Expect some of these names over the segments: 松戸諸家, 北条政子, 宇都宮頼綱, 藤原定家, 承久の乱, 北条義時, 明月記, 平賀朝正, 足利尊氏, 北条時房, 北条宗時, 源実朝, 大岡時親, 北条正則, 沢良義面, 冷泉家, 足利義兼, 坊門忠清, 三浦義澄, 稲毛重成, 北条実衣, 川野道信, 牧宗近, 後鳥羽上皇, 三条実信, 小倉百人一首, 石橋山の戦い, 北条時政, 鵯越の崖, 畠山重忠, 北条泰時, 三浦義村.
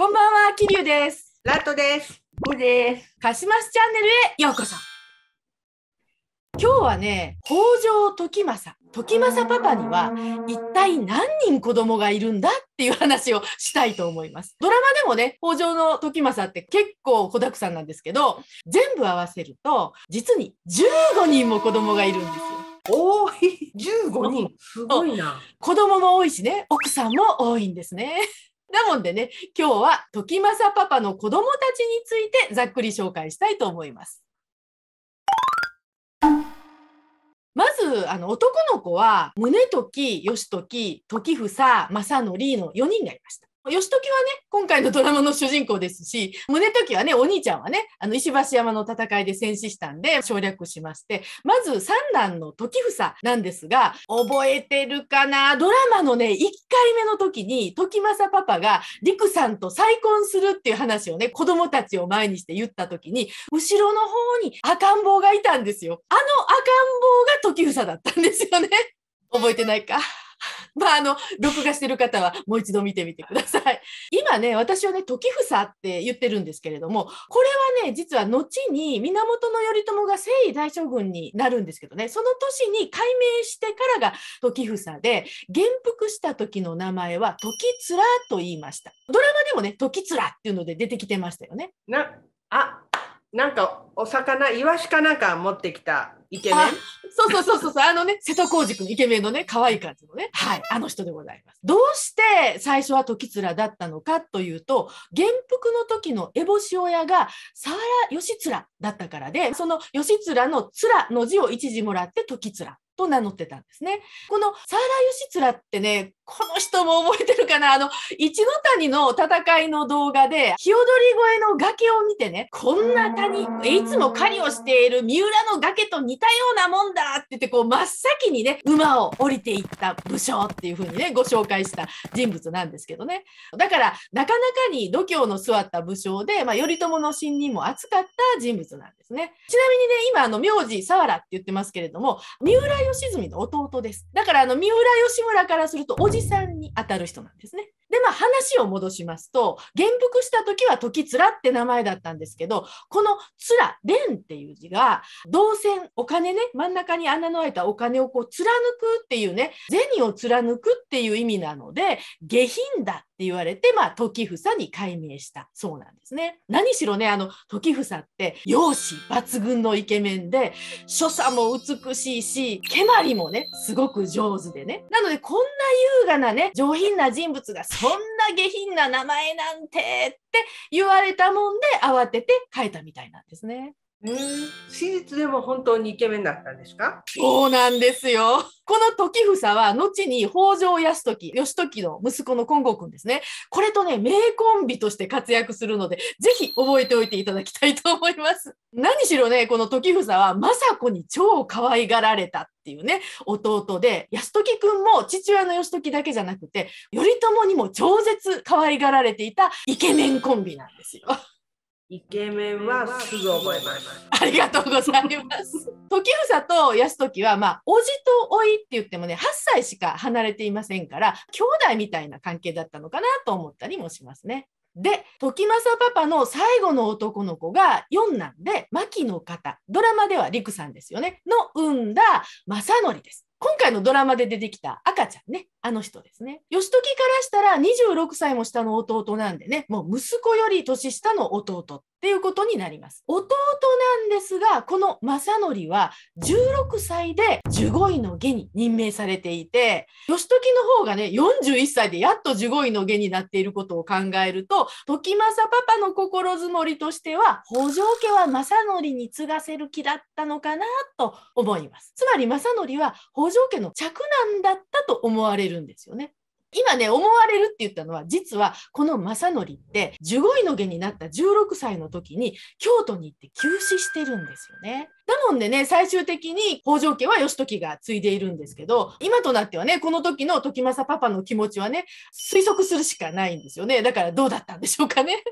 こんばんは、桐生です。ラットです。ブーです。かしますチャンネルへようこそ。今日はね、北条時政。時政パパには一体何人子供がいるんだっていう話をしたいと思います。ドラマでもね、北条の時政って結構子だくさんなんですけど、全部合わせると、実に15人も子供がいるんですよ。多い。15人。すごいな。子供も多いしね、奥さんも多いんですね。なもんでね、今日は時政パパの子供たちについてざっくり紹介したいと思います。まず男の子は宗時、義時、時房、正則の4人がいました。義時はね、今回のドラマの主人公ですし、宗時はね、お兄ちゃんはね、石橋山の戦いで戦死したんで省略しまして、まず三男の時房なんですが、覚えてるかな？ドラマのね、1回目の時に時政パパが陸さんと再婚するっていう話をね、子供たちを前にして言った時に、後ろの方に赤ん坊がいたんですよ。あの赤ん坊が時房だったんですよね。覚えてないか？まあ録画してる方はもう一度見てみてください。今ね、私はね、時房って言ってるんですけれども、これはね、実は後に源頼朝が征夷大将軍になるんですけどね、その年に改名してからが時房で、元服した時の名前は時面と言いました。ドラマでもね、時面っていうので出てきてましたよね。なんかお魚、イワシかなんか持ってきたイケメン。そうそう、ね、瀬戸康史君、イケメンのね、可愛い感じのね、はい、あの人でございます。どうして最初は時面だったのかというと、元服の時の烏帽子親が沢良義面だったからで、その義面の面の字を一字もらって時面と名乗ってたんですね。この沢良義面ってね、この人も覚えてるかな？一ノ谷の戦いの動画で、日踊り越えの崖を見てね、こんな谷、いつも狩りをしている三浦の崖と似たようなもんだって言って、こう真っ先にね、馬を降りていった武将っていう風にね、ご紹介した人物なんですけどね。だから、なかなかに度胸の座った武将で、頼朝の信任も厚かった人物なんですね。ちなみにね、今、名字、沢良って言ってますけれども、三浦義澄の弟です。だから、三浦義村からすると、おじさんに当たる人なんですね。で、話を戻しますと、元服した時は時面って名前だったんですけど、この面、連っていう字が、銅線、お金ね、真ん中に穴の開いたお金をこう、貫くっていうね、銭を貫くっていう意味なので、下品だって言われて、時房に改名したそうなんですね。何しろね、時房って、容姿抜群のイケメンで、所作も美しいし、蹴鞠もね、すごく上手でね。なので、こんな優雅なね、上品な人物が、そんな下品な名前なんてって言われたもんで、慌てて書いたみたいなんですね。史実でも本当にイケメンだったんですか？そうなんですよ。この時房は、後に北条泰時、義時の息子の金剛君ですね。これとね、名コンビとして活躍するので、ぜひ覚えておいていただきたいと思います。何しろね、この時房は、政子に超可愛がられたっていうね、弟で、泰時君も父親の義時だけじゃなくて、頼朝にも超絶可愛がられていたイケメンコンビなんですよ。イケメンはすぐ覚えます。ありがとうございます。時房と泰時は、叔父と甥って言ってもね、8歳しか離れていませんから、兄弟みたいな関係だったのかなと思ったりもしますね。で、時政パパの最後の男の子が四男で、牧の方、ドラマでは陸さんですよね、の産んだ正則です。今回のドラマで出てきた赤ちゃんね、あの人ですね。義時からしたら26歳も下の弟なんでね、もう息子より年下の弟っていうことになります。弟なんですが、この正則は16歳で15位の下に任命されていて、義時の方がね、41歳でやっと15位の下になっていることを考えると、時政パパの心づもりとしては、北条家は正則に継がせる気だったのかなと思います。つまり正則は、北条家の嫡男だったと思われるんですよね。今ね、思われるって言ったのは、実はこの正則って15位の下になった16歳の時に京都に行って急死してるんですよね。だもんでね、最終的に北条家は義時が継いでいるんですけど、今となってはね、この時の時政パパの気持ちはね、推測するしかないんですよね。だからどうだったんでしょうかね。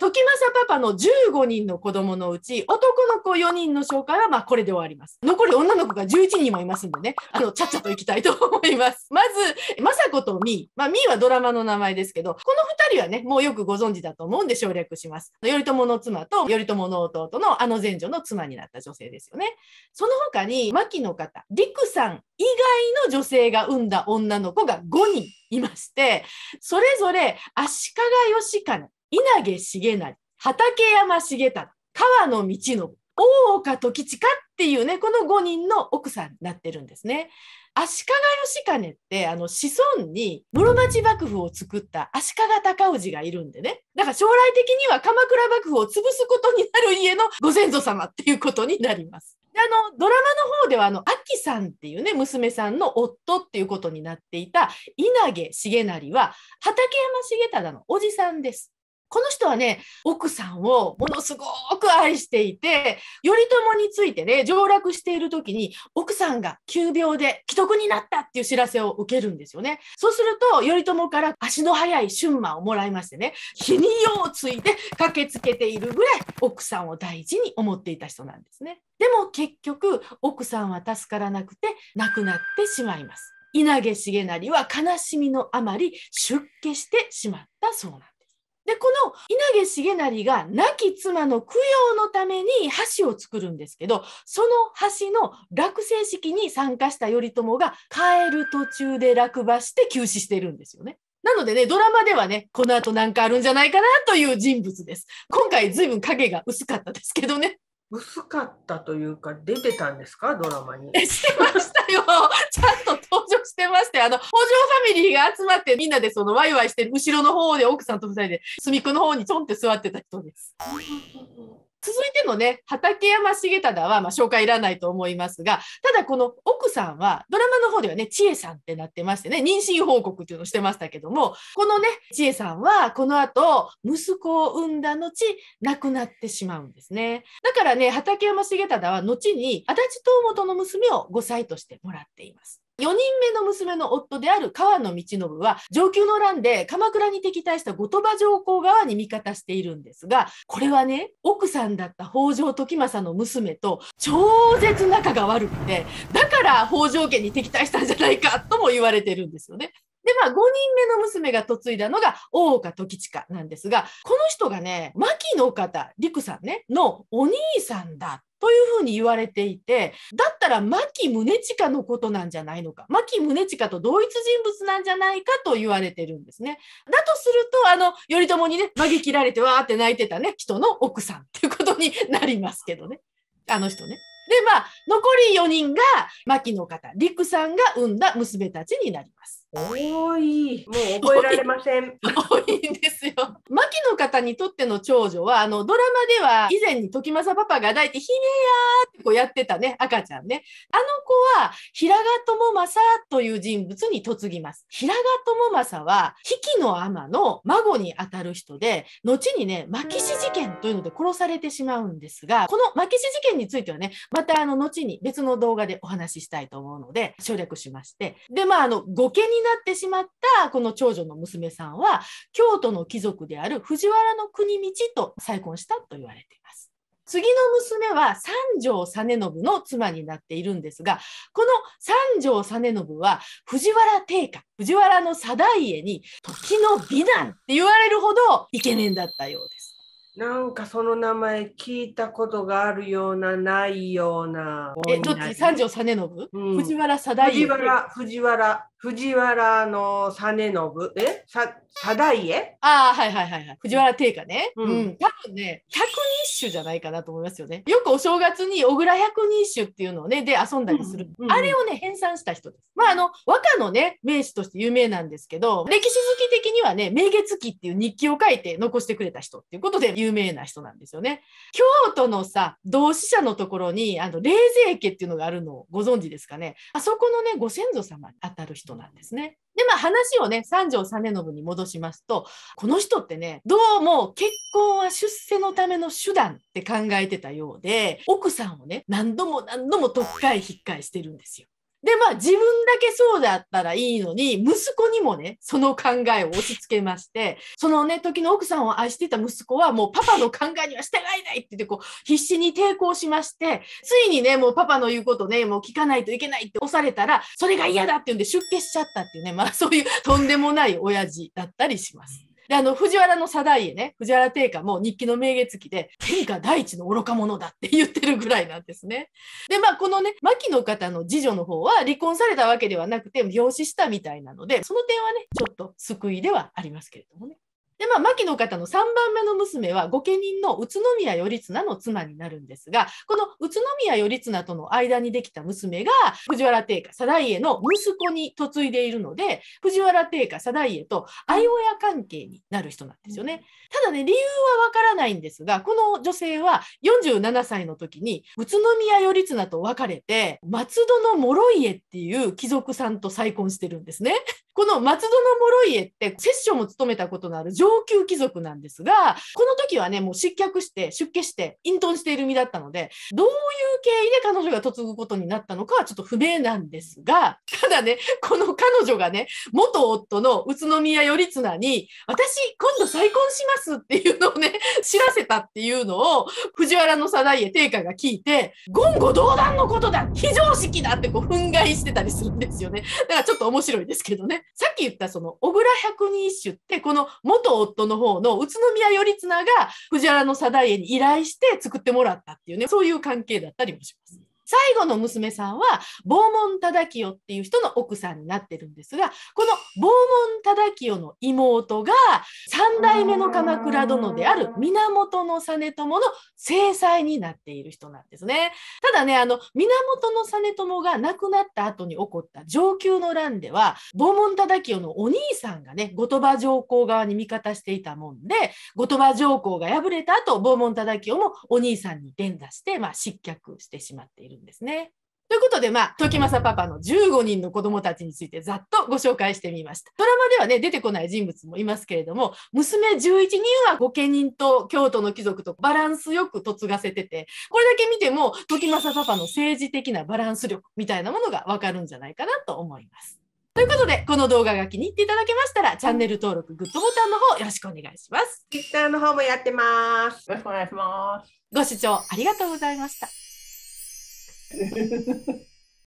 時政パパの15人の子供のうち、男の子4人の紹介はこれで終わります。残り女の子が11人もいますんでね、ちゃっちゃと行きたいと思います。まず、政子と実衣。実衣はドラマの名前ですけど、この人はね、もうよくご存知だと思うんで省略します。頼朝の妻と頼朝の弟のあの前女の妻になった女性ですよね。その他に牧の方、陸さん以外の女性が産んだ女の子が5人いまして、それぞれ足利義兼、稲毛重成、畠山重忠、川野道信、大岡時親っていうね、この5人の奥さんになってるんですね。足利義兼って子孫に室町幕府を作った足利尊氏がいるんでね、だから将来的には鎌倉幕府を潰すことになる家のご先祖様っていうことになります。でドラマの方では秋さんっていうね娘さんの夫っていうことになっていた稲毛重成は畠山重忠のおじさんです。この人はね、奥さんをものすごく愛していて、頼朝についてね、上洛している時に、奥さんが急病で危篤になったっていう知らせを受けるんですよね。そうすると、頼朝から足の速い春馬をもらいましてね、日に夜をついて駆けつけているぐらい、奥さんを大事に思っていた人なんですね。でも結局、奥さんは助からなくて、亡くなってしまいます。稲毛重成は悲しみのあまり出家してしまったそうなんです。でこの稲毛重成が亡き妻の供養のために橋を作るんですけど、その橋の落成式に参加した頼朝が帰る途中で落馬して急死してるんですよね。なのでね、ドラマではね、この後なんかあるんじゃないかなという人物です。今回随分影が薄かったですけどね。薄かったというか、出てたんですか、ドラマに。してましたよ。ちゃんと登場してまして、北条ファミリーが集まって、みんなでそのワイワイしてる後ろの方で奥さんと二人で、隅っこの方にちょんって座ってた人です。続いてのね、畠山重忠は、紹介いらないと思いますが、ただこの奥さんは、ドラマの方ではね、千恵さんってなってましてね、妊娠報告っていうのをしてましたけども、このね、千恵さんは、この後、息子を産んだ後、亡くなってしまうんですね。だからね、畠山重忠は、後に、足立東元の娘を5歳としてもらっています。4人目の娘の夫である川野道信は承久の乱で鎌倉に敵対した後鳥羽上皇側に味方しているんですが、これはね、奥さんだった北条時政の娘と超絶仲が悪くて、だから北条家に敵対したんじゃないかとも言われてるんですよね。で、5人目の娘が嫁いだのが大岡時親なんですが、この人がね、牧の方、陸さんね、のお兄さんだというふうに言われていて、だったら牧宗近のことなんじゃないのか、牧宗近と同一人物なんじゃないかと言われてるんですね。だとすると、頼朝にね、紛切られてわーって泣いてたね、人の奥さんっていうことになりますけどね。あの人ね。で、残り4人が牧の方、陸さんが産んだ娘たちになります。多い。もう覚えられません。多いんですよ。牧の方にとっての長女は、ドラマでは以前に時政パパが抱いて、ひねやーってこうやってたね、赤ちゃんね。あの子は、平賀朝正という人物に嫁ぎます。平賀朝正は、比企の尼の孫にあたる人で、後にね、牧師事件というので殺されてしまうんですが、この牧師事件についてはね、また後に別の動画でお話ししたいと思うので、省略しまして。で、御家になってしまったこの長女の娘さんは京都の貴族である藤原の国道と再婚したと言われています。次の娘は三条実信の妻になっているんですが、この三条実信は藤原定家、藤原の定家に時の美男って言われるほどイケメンだったようです。なんかその名前聞いたことがあるようなないような。どっち？三条実信？藤原定家。藤原の実信。定家？ああ、はいはいはいはい。藤原定家ね。うん。多分ね、百人一首じゃないかなと思いますよね。よくお正月に小倉百人一首っていうのをね、で遊んだりする。あれをね、編纂した人です。和歌のね、名手として有名なんですけど、歴史好き的にはね、明月記っていう日記を書いて残してくれた人っていうことで有名な人なんですよね。京都のさ、同志社のところに、冷泉家っていうのがあるのをご存知ですかね。あそこのね、ご先祖様に当たる人なんですね。で、話をね、三条実信に戻しますと、この人ってね、どうも結婚は出世のための手段って考えてたようで、奥さんをね、何度も何度もとっかえ引っかえしてるんですよ。で、自分だけそうだったらいいのに、息子にもね、その考えを押し付けまして、そのね、時の奥さんを愛していた息子はもうパパの考えには従えないって言って、こう、必死に抵抗しまして、ついにね、もうパパの言うことね、もう聞かないといけないって押されたら、それが嫌だって言うんで出家しちゃったっていうね、そういうとんでもない親父だったりします。で、藤原の定家ね、藤原定家も日記の明月記で、天下第一の愚か者だって言ってるぐらいなんですね。で、まあ、このね、牧の方の次女の方は離婚されたわけではなくて、病死したみたいなので、その点はね、ちょっと救いではありますけれどもね。で、まあ、牧の方の3番目の娘は御家人の宇都宮頼綱の妻になるんですが、この宇都宮頼綱との間にできた娘が藤原定家定家の息子に嫁いでいるので、藤原定家定家と相親関係になる人なんですよね。ただね、理由はわからないんですが、この女性は47歳の時に宇都宮頼綱と別れて、松戸の諸家っていう貴族さんと再婚してるんですね。この松戸の諸家って摂政も務めたことのある上級貴族なんですが、この時はね、もう失脚して出家して隠遁している身だったので、どういう経緯で彼女が嫁ぐことになったのかはちょっと不明なんですが、ただね、この彼女がね、元夫の宇都宮頼綱に私今度再婚しますっていうのをね、知らせたっていうのを藤原の定家定家が聞いて、言語道断のことだ、非常識だってこう憤慨してたりするんですよね。だからちょっと面白いですけどね。さっき言ったその小倉百人一首って、この元夫の方の宇都宮頼綱が藤原の定家に依頼して作ってもらったっていうね、そういう関係だったりもします。最後の娘さんは坊門忠清っていう人の奥さんになってるんですが、この坊門忠清の妹が3代目の鎌倉殿である源実朝の正妻になっている人なんですね。ただね、源実朝が亡くなった後に起こった承久の乱では、坊門忠清のお兄さんがね、後鳥羽上皇側に味方していたもんで、後鳥羽上皇が敗れた後、坊門忠清もお兄さんに連打して、まあ、失脚してしまっているですね。ということで、まあ、時政パパの15人の子供たちについてざっとご紹介してみました。ドラマではね、出てこない人物もいますけれども、娘11人は御家人と京都の貴族とバランスよく嫁がせてて、これだけ見ても時政パパの政治的なバランス力みたいなものがわかるんじゃないかなと思います。ということで、この動画が気に入っていただけましたら、チャンネル登録、グッドボタンの方よろしくお願いします。Twitter の方もやってます。よろしくお願いします。ご視聴ありがとうございました。